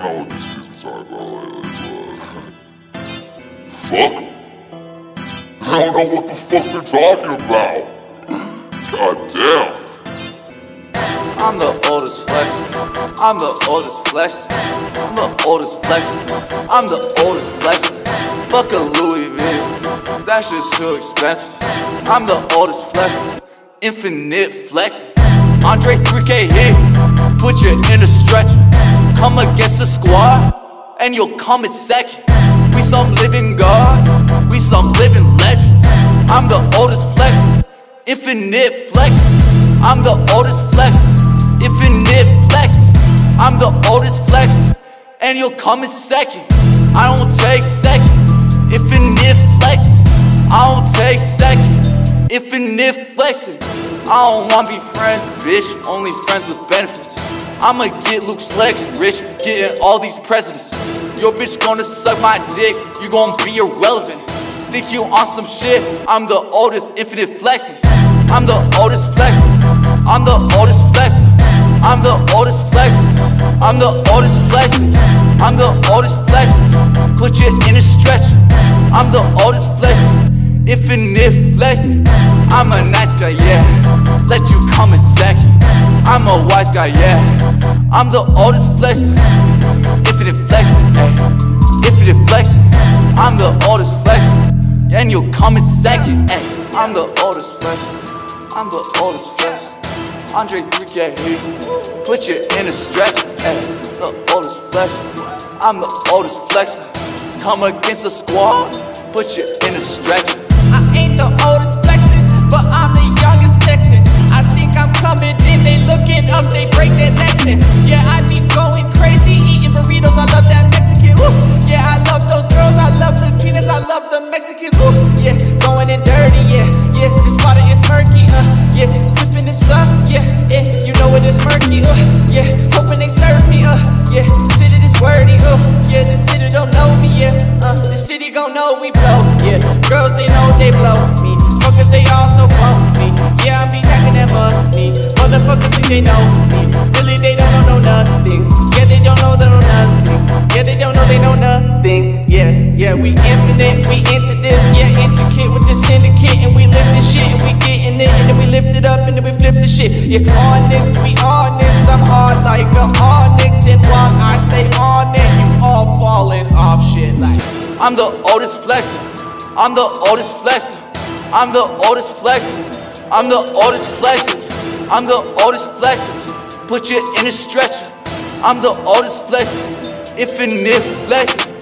don't know what these people talk about. Fuck them. They don't know what the fuck they're talking about. God damn. I'm the oldest flex. I'm the oldest flex. I'm the oldest flex. I'm the oldest flex. Fuck a Louie V. That shit's too expensive. I'm the oldest flex. Infinite flex. Andre 3K hit. Put you in a stretch. Come against the squad, and you'll come in second. We some living God. We some living legends. I'm the oldest flex. Infinite flex. I'm the oldest flex. Infinite flex. I'm the oldest flex, and you'll come in second. I don't take second. Infinite flex. I don't take second. Infinite flexing. I don't wanna be friends, bitch. Only friends with benefits. I'ma get Luke's legs rich, getting all these presidents. Your bitch gonna suck my dick. You gon' be irrelevant. Think you on some shit. I'm the oldest infinite flexing. I'm the oldest flexing. I'm the oldest flexing. I'm the oldest flexing. I'm the oldest flexing. I'm the oldest flexing. Put you in a stretch. I'm the oldest flexing. Infinite flexing. I'm a nice guy, yeah. Let you come in second. I'm a wise guy, yeah. I'm the oldest flexing. Infinite flexing, hey. Infinite flexing. I'm the oldest flexing, and you'll come in second, hey. I'm the oldest flexing. I'm the oldest flexing. Andre 3K hit. Put you in a stretch, ayy. The oldest flex. I'm the oldest flexer. Come against the squad, put you in a stretch. I ain't the oldest flexing, but I'm the youngest flexing. I think I'm coming in, they looking up, they break their accent. Yeah, I be going crazy, eating burritos, I love that Mexican. Woo. Yeah, I love those girls, I love Latinas, I love the Mexicans. Woo. Yeah, going in dirty, yeah, yeah. This water is murky, yeah. Sipping this up, yeah, yeah, you know it is murky, yeah. Hoping they serve me, yeah. City is wordy, yeah. The city don't know me, yeah. The city gon' know we blow, yeah. Girls they know they blow me, fuckers they also blow me, yeah. I be jacking that money, motherfuckers think they know me, really they don't know nothing, yeah. They don't know they know nothing, yeah. They don't know they know nothing, yeah, yeah. We infinite, we into this, yeah. Intricate with the syndicate, and we live this shit, and we getting it, and then we lift it up. And then we flip the shit, yeah, on this, we on this. I'm hard like a onyx, and while I stay on it, you all falling off shit like. I'm the oldest flexing. I'm the oldest flexing. I'm the oldest flexing. I'm the oldest flexing. I'm the oldest flexing. Put you in a stretcher. I'm the oldest flexing. Infinite flexing.